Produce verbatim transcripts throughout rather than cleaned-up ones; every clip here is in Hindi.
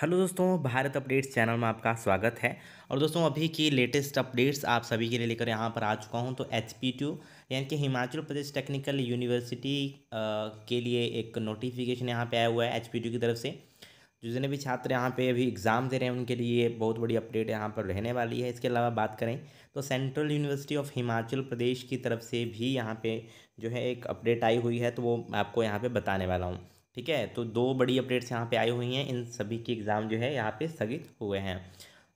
हेलो दोस्तों, भारत अपडेट्स चैनल में आपका स्वागत है। और दोस्तों अभी की लेटेस्ट अपडेट्स आप सभी के लिए लेकर यहाँ पर आ चुका हूँ। तो एच पी टू यानी कि हिमाचल प्रदेश टेक्निकल यूनिवर्सिटी के लिए एक नोटिफिकेशन यहाँ पे आया हुआ है एच पी टू की तरफ से। जितने भी छात्र यहाँ पे अभी एग्ज़ाम दे रहे हैं उनके लिए बहुत बड़ी अपडेट यहाँ पर रहने वाली है। इसके अलावा बात करें तो central university of Himachal Pradesh की तरफ से भी यहाँ पे जो है एक अपडेट आई हुई है, तो वो आपको यहाँ पे बताने वाला हूँ। ठीक है, तो दो बड़ी अपडेट्स यहाँ पे आई हुई हैं। इन सभी के एग्ज़ाम जो है यहाँ पे स्थगित हुए हैं।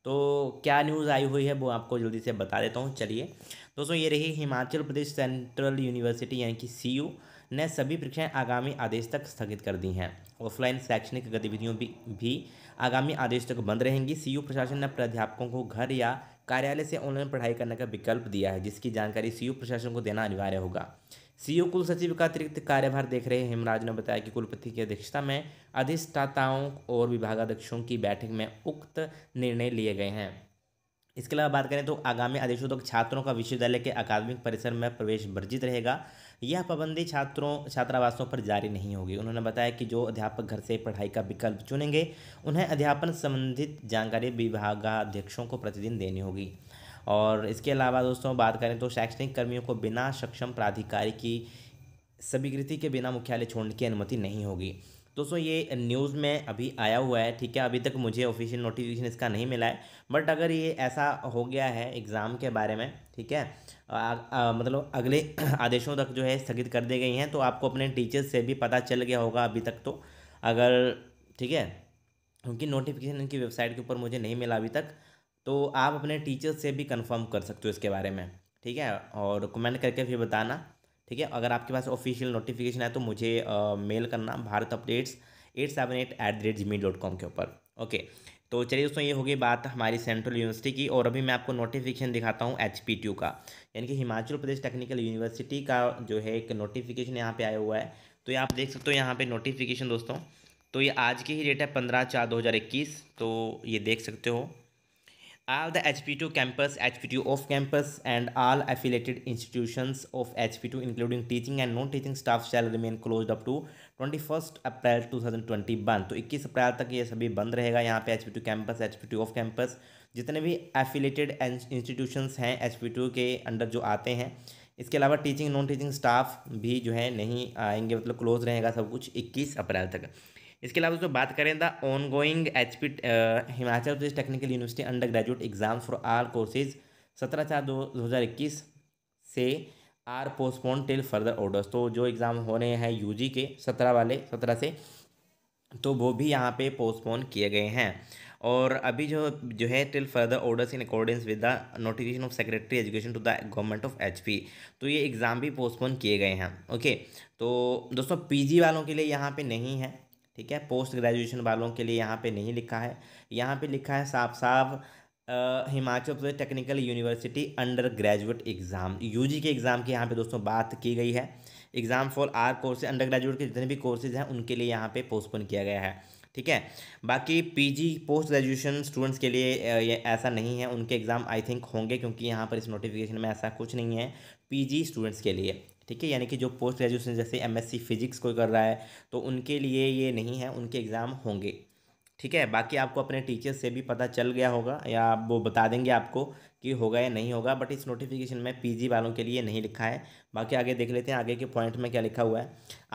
तो क्या न्यूज़ आई हुई है वो आपको जल्दी से बता देता हूँ। चलिए दोस्तों, ये रही हिमाचल प्रदेश सेंट्रल यूनिवर्सिटी यानी कि सी यू ने सभी परीक्षाएं आगामी आदेश तक स्थगित कर दी हैं। ऑफलाइन शैक्षणिक गतिविधियों भी, भी आगामी आदेश तक बंद रहेंगी। सी यू प्रशासन ने प्राध्यापकों को घर या कार्यालय से ऑनलाइन पढ़ाई करने का विकल्प दिया है, जिसकी जानकारी सी यू प्रशासन को देना अनिवार्य होगा। सीईओ कुल सचिव का अतिरिक्त कार्यभार देख रहे हेमराज ने बताया कि कुलपति की अध्यक्षता में अधिष्ठाताओं और विभागाध्यक्षों की बैठक में उक्त निर्णय लिए गए हैं। इसके अलावा बात करें तो आगामी आदेशों तक तो छात्रों का विश्वविद्यालय के अकादमिक परिसर में प्रवेश वर्जित रहेगा। यह पाबंदी छात्रों छात्रावासों पर जारी नहीं होगी। उन्होंने बताया कि जो अध्यापक घर से पढ़ाई का विकल्प चुनेंगे उन्हें अध्यापन संबंधित जानकारी विभागाध्यक्षों को प्रतिदिन देनी होगी। और इसके अलावा दोस्तों बात करें तो शैक्षणिक कर्मियों को बिना सक्षम प्राधिकारी की स्वीकृति के बिना मुख्यालय छोड़ने की अनुमति नहीं होगी। दोस्तों ये न्यूज़ में अभी आया हुआ है। ठीक है, अभी तक मुझे ऑफिशियल नोटिफिकेशन इसका नहीं मिला है, बट अगर ये ऐसा हो गया है एग्ज़ाम के बारे में, ठीक है, आ, आ, मतलब अगले आदेशों तक जो है स्थगित कर दी गई हैं, तो आपको अपने टीचर्स से भी पता चल गया होगा अभी तक तो। अगर ठीक है, उनकी नोटिफिकेशन उनकी वेबसाइट के ऊपर मुझे नहीं मिला अभी तक, तो आप अपने टीचर्स से भी कंफर्म कर सकते हो इसके बारे में। ठीक है, और कमेंट करके फिर बताना। ठीक है, अगर आपके पास ऑफिशियल नोटिफिकेशन है तो मुझे आ, मेल करना Bharat updates at seven eight eight the rate G mail dot com के ऊपर। ओके, तो चलिए दोस्तों ये होगी बात हमारी सेंट्रल यूनिवर्सिटी की। और अभी मैं आपको नोटिफिकेशन दिखाता हूँ एच पी टू का यानी कि हिमाचल प्रदेश टेक्निकल यूनिवर्सिटी का जो है एक नोटिफिकेशन यहाँ पर आया हुआ है। तो ये आप देख सकते हो यहाँ पर नोटिफिकेशन दोस्तों। तो ये आज की ही डेट है पंद्रह चार दो हज़ार इक्कीस। तो ये देख सकते हो All the H P two campus, H P two off campus and all affiliated institutions of H P two including teaching and non-teaching staff shall remain closed up to twenty first April two thousand twenty one. तो इक्कीस अप्रैल तक ये सभी बंद रहेगा। यहाँ पे H P two campus, H P two off campus जितने भी affiliated institutions हैं H P two के अंडर जो आते हैं, इसके अलावा टीचिंग नॉन टीचिंग स्टाफ भी जो है नहीं आएंगे, मतलब क्लोज रहेगा सब कुछ इक्कीस अप्रैल तक। इसके अलावा दोस्तों बात करें the ongoing H P Himachal Pradesh technical university under graduate exam for all courses सत्रह चार दो हज़ार इक्कीस से are postpone till further orders. तो जो एग्ज़ाम हो रहे हैं यूजी के सत्रह वाले सत्रह से, तो वो भी यहाँ पे पोस्टपोन किए गए हैं। और अभी जो जो है till further orders in accordance with the notification of secretary education to the government of HP. तो ये एग्ज़ाम भी पोस्टपोन किए गए हैं। ओके, तो दोस्तों पीजी वालों के लिए यहाँ पे नहीं है। ठीक है, पोस्ट ग्रेजुएशन वालों के लिए यहाँ पे नहीं लिखा है। यहाँ पे लिखा है साफ साफ Himachal Pradesh technical university under graduate exam, UG के एग्ज़ाम की यहाँ पे दोस्तों बात की गई है। Exam for are courses under graduate के जितने भी कोर्सेज हैं उनके लिए यहाँ पे पोस्टपोन किया गया है। ठीक है, बाकी पीजी पोस्ट ग्रेजुएशन स्टूडेंट्स के लिए ये ऐसा नहीं है, उनके एग्ज़ाम आई थिंक होंगे, क्योंकि यहाँ पर इस नोटिफिकेशन में ऐसा कुछ नहीं है पीजी स्टूडेंट्स के लिए। ठीक है, यानी कि जो पोस्ट ग्रेजुएशन जैसे एमएससी फिजिक्स कोई कर रहा है तो उनके लिए ये नहीं है, उनके एग्ज़ाम होंगे। ठीक है, बाकी आपको अपने टीचर से भी पता चल गया होगा या वो बता देंगे आपको कि होगा या नहीं होगा, बट इस नोटिफिकेशन में पीजी वालों के लिए नहीं लिखा है। बाकी आगे देख लेते हैं आगे के पॉइंट में क्या लिखा हुआ है।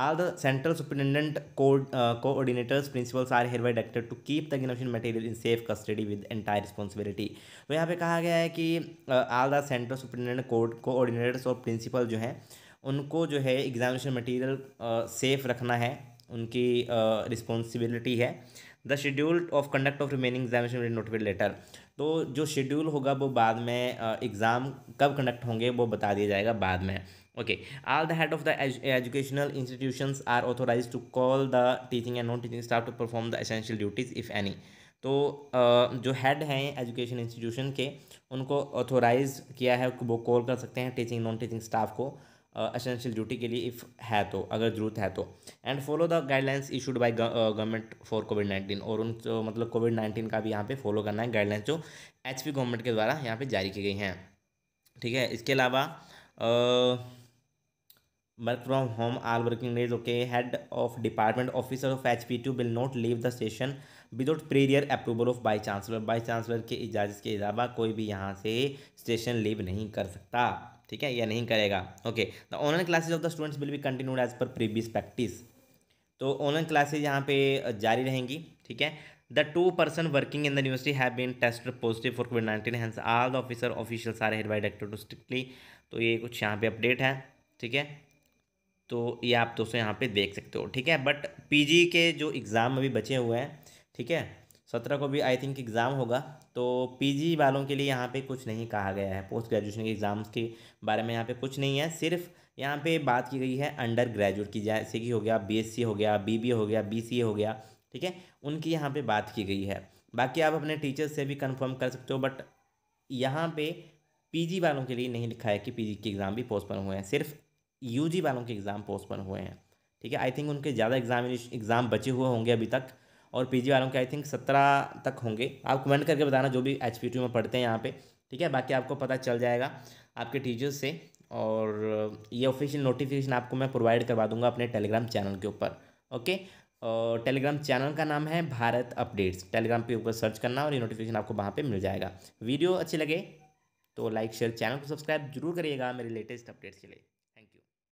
All the central superintendent coordinators principals are hereby directed to keep the innovation material in safe custody with entire responsibility. तो यहाँ पर कहा गया है कि all the central superintendent coordinators और प्रिंसिपल जो हैं उनको जो है एग्जामिनेशन मटेरियल सेफ़ रखना है, उनकी रिस्पॉन्सिबिलिटी है। The schedule of conduct of remaining examination notified letter. तो जो शेड्यूल होगा वो बाद में, एग्ज़ाम कब कंडक्ट होंगे वो बता दिया जाएगा बाद में। Okay, all the head of the educational institutions are authorised to call the teaching and non teaching staff to perform the essential duties if any. तो जो हेड हैं एजुकेशन इंस्टीट्यूशन के उनको ऑथोराइज किया है, वो कॉल कर सकते हैं टीचिंग नॉन टीचिंग स्टाफ को एसेंशियल uh, ड्यूटी के लिए इफ़ है तो, अगर ज़रूरत है तो। And follow the guidelines issued by government for covid nineteen. और उन तो, मतलब कोविड नाइन्टीन का भी यहाँ पे फॉलो करना है गाइडलाइंस जो एचपी गवर्नमेंट के द्वारा यहाँ पे जारी की गई हैं। ठीक है, इसके अलावा work from home all working days. Okay, head of department officer of HP to will not leave the station without prior approval of vice chancellor. Vice chancellor के इजाज़त के अलावा कोई भी यहाँ से स्टेशन लीव नहीं कर सकता, ठीक है, या नहीं करेगा। Okay, the online classes of the students will be continued as per previous practice. तो ऑनलाइन क्लासेज यहाँ पे जारी रहेंगी, ठीक है। The two person working in the university have been tested positive for covid nineteen, hence all the officer officials are head by directed to strictly. तो ये कुछ यहाँ पे अपडेट है, ठीक है, तो ये आप दोस्तों यहाँ पे देख सकते हो, ठीक है। बट पीजी के जो एग्ज़ाम अभी बचे हुए हैं, ठीक है, सत्रह को भी आई थिंक एग्ज़ाम होगा, तो पीजी वालों के लिए यहाँ पे कुछ नहीं कहा गया है। पोस्ट ग्रेजुएशन के एग्ज़ाम्स के बारे में यहाँ पे कुछ नहीं है, सिर्फ यहाँ पे बात की गई है अंडर ग्रेजुएट की, जैसे कि हो गया बीएससी हो गया, बीबीए हो गया, बीसीए हो गया, ठीक है, उनकी यहाँ पे बात की गई है। बाकी आप अपने टीचर से भी कंफर्म कर सकते हो, बट यहाँ पे पीजी वालों के लिए नहीं लिखा है कि पीजी के एग्ज़ाम भी पोस्टपोन हुए हैं, सिर्फ यूजी वालों के एग्ज़ाम पोस्टपोन हुए हैं, ठीक है। आई थिंक उनके ज़्यादा एग्जाम एग्ज़ाम बचे हुए होंगे अभी तक, और पीजी वालों के आई थिंक सत्रह तक होंगे। आप कमेंट करके बताना जो भी एच पी टू में पढ़ते हैं यहाँ पे, ठीक है। बाकी आपको पता चल जाएगा आपके टीचर्स से, और ये ऑफिशियल नोटिफिकेशन आपको मैं प्रोवाइड करवा दूंगा अपने टेलीग्राम चैनल के ऊपर। ओके, और टेलीग्राम चैनल का नाम है भारत अपडेट्स, टेलीग्राम पे ऊपर सर्च करना और ये नोटिफिकेशन आपको वहाँ पे मिल जाएगा। वीडियो अच्छी लगे तो लाइक शेयर, चैनल को सब्सक्राइब जरूर करिएगा मेरे लेटेस्ट अपडेट्स के लिए।